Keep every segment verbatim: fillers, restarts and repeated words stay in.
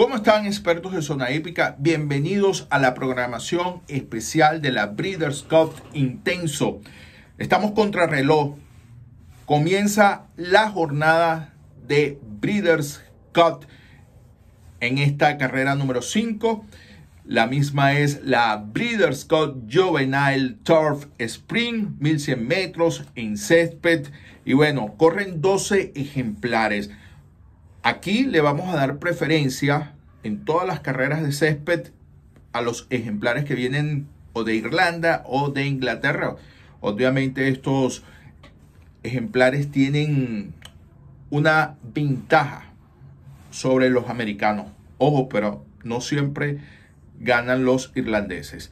¿Cómo están, expertos de Zona Hípica? Bienvenidos a la programación especial de la Breeders' Cup Intenso. Estamos contra reloj. Comienza la jornada de Breeders' Cup en esta carrera número cinco. La misma es la Breeders' Cup Juvenile Turf Sprint, mil cien metros en césped. Y bueno, corren doce ejemplares. Aquí le vamos a dar preferencia en todas las carreras de césped a los ejemplares que vienen o de Irlanda o de Inglaterra. Obviamente estos ejemplares tienen una ventaja sobre los americanos. Ojo, pero no siempre ganan los irlandeses.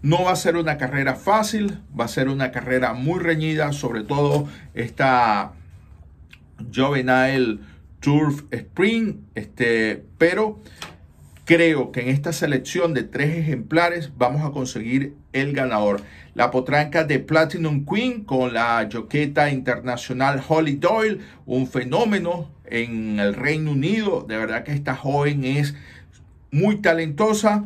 No va a ser una carrera fácil, va a ser una carrera muy reñida, sobre todo esta Juvenile Turf Sprint, este, pero creo que en esta selección de tres ejemplares vamos a conseguir el ganador. La potranca de Platinum Queen con la yoqueta internacional Holly Doyle, un fenómeno en el Reino Unido. De verdad que esta joven es muy talentosa,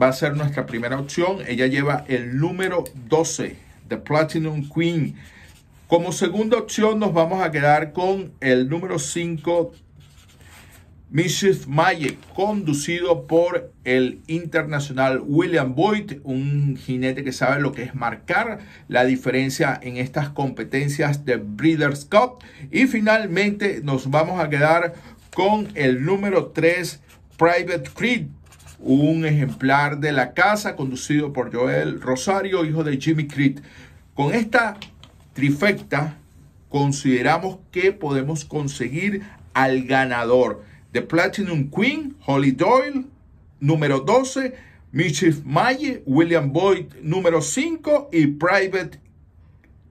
va a ser nuestra primera opción. Ella lleva el número doce de Platinum Queen. Como segunda opción nos vamos a quedar con el número cinco, Mischief Magic, conducido por el internacional William Boyd, un jinete que sabe lo que es marcar la diferencia en estas competencias de Breeders' Cup. Y finalmente nos vamos a quedar con el número tres, Private Creed, un ejemplar de la casa conducido por Joel Rosario, hijo de Jimmy Creed. Con esta trifecta consideramos que podemos conseguir al ganador de Platinum Queen, Holly Doyle, número doce, Mischief Magic, William Boyd, número cinco, y Private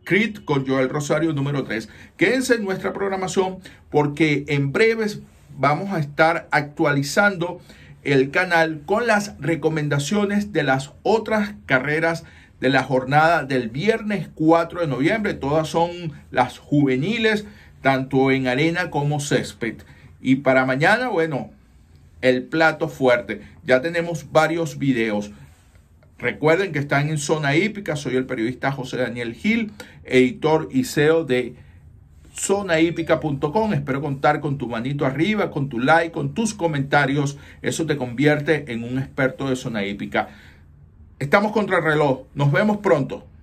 Creed con Joel Rosario, número tres. Quédense en nuestra programación porque en breves vamos a estar actualizando el canal con las recomendaciones de las otras carreras de la jornada del viernes cuatro de noviembre. Todas son las juveniles, tanto en arena como césped. Y para mañana, bueno, el plato fuerte. Ya tenemos varios videos. Recuerden que están en Zona Hípica. Soy el periodista José Daniel Gil, editor y C E O de zona hipica punto com. Espero contar con tu manito arriba, con tu like, con tus comentarios. Eso te convierte en un experto de Zona Hípica. Estamos contra el reloj. Nos vemos pronto.